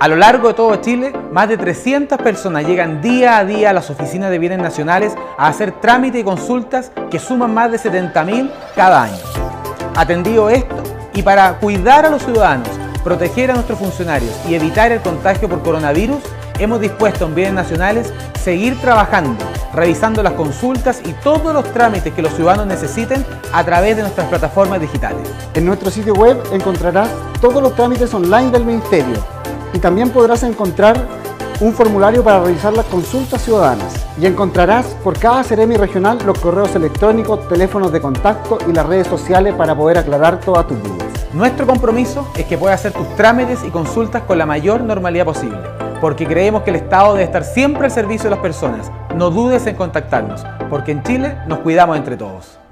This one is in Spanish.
A lo largo de todo Chile, más de 300 personas llegan día a día a las oficinas de bienes nacionales a hacer trámites y consultas que suman más de 70.000 cada año. Atendido esto, y para cuidar a los ciudadanos, proteger a nuestros funcionarios y evitar el contagio por coronavirus, hemos dispuesto en bienes nacionales seguir trabajando, revisando las consultas y todos los trámites que los ciudadanos necesiten a través de nuestras plataformas digitales. En nuestro sitio web encontrarás todos los trámites online del Ministerio y también podrás encontrar un formulario para realizar las consultas ciudadanas y encontrarás por cada Ceremi regional los correos electrónicos, teléfonos de contacto y las redes sociales para poder aclarar todas tus dudas. Nuestro compromiso es que puedas hacer tus trámites y consultas con la mayor normalidad posible, porque creemos que el Estado debe estar siempre al servicio de las personas. No dudes en contactarnos, porque en Chile nos cuidamos entre todos.